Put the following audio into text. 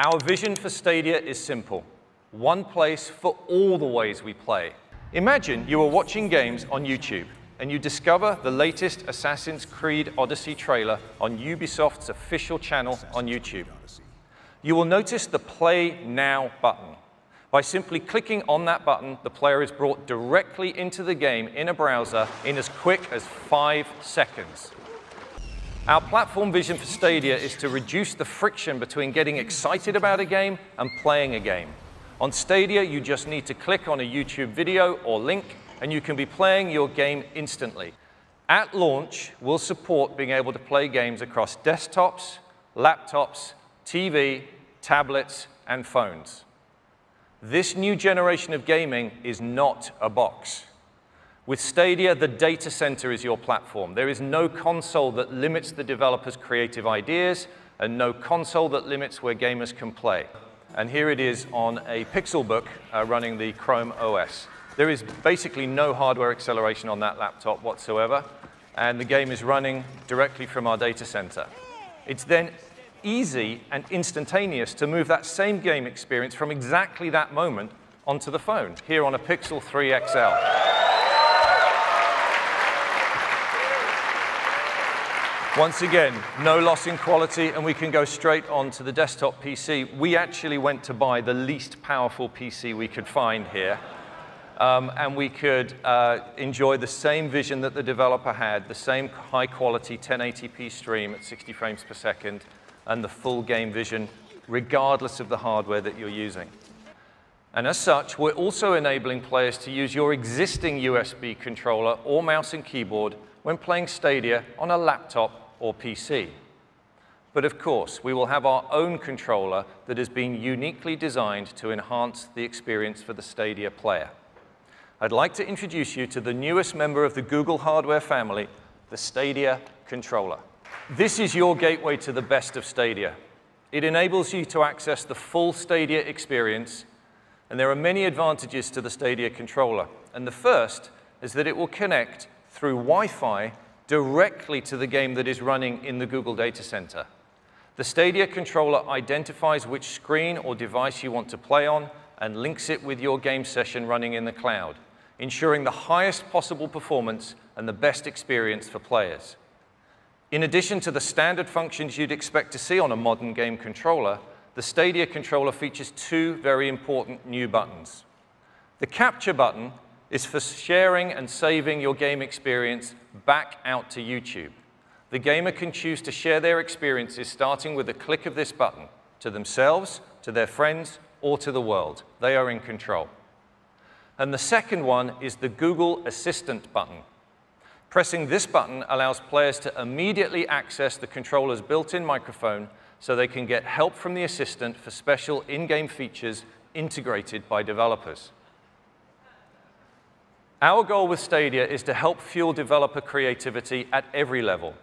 Our vision for Stadia is simple. One place for all the ways we play. Imagine you are watching games on YouTube and you discover the latest Assassin's Creed Odyssey trailer on Ubisoft's official channel on YouTube. You will notice the Play Now button. By simply clicking on that button, the player is brought directly into the game in a browser in as quick as 5 seconds. Our platform vision for Stadia is to reduce the friction between getting excited about a game and playing a game. On Stadia, you just need to click on a YouTube video or link, and you can be playing your game instantly. At launch, we'll support being able to play games across desktops, laptops, TV, tablets, and phones. This new generation of gaming is not a box. With Stadia, the data center is your platform. There is no console that limits the developers' creative ideas, and no console that limits where gamers can play. And here it is on a Pixelbook running the Chrome OS. There is basically no hardware acceleration on that laptop whatsoever, and the game is running directly from our data center. It's then easy and instantaneous to move that same game experience from exactly that moment onto the phone, here on a Pixel 3 XL. Once again, no loss in quality, and we can go straight onto the desktop PC. We actually went to buy the least powerful PC we could find here, and we could enjoy the same vision that the developer had, the same high-quality 1080p stream at 60 frames per second, and the full game vision, regardless of the hardware that you're using. And as such, we're also enabling players to use your existing USB controller or mouse and keyboard when playing Stadia on a laptop or PC. But of course, we will have our own controller that has been uniquely designed to enhance the experience for the Stadia player. I'd like to introduce you to the newest member of the Google hardware family, the Stadia controller. This is your gateway to the best of Stadia. It enables you to access the full Stadia experience, and there are many advantages to the Stadia controller. And the first is that it will connect through Wi-Fi directly to the game that is running in the Google Data Center. The Stadia controller identifies which screen or device you want to play on and links it with your game session running in the cloud, ensuring the highest possible performance and the best experience for players. In addition to the standard functions you'd expect to see on a modern game controller, the Stadia controller features two very important new buttons. The capture button is for sharing and saving your game experience back out to YouTube. The gamer can choose to share their experiences starting with a click of this button to themselves, to their friends, or to the world. They are in control. And the second one is the Google Assistant button. Pressing this button allows players to immediately access the controller's built-in microphone so they can get help from the assistant for special in-game features integrated by developers. Our goal with Stadia is to help fuel developer creativity at every level.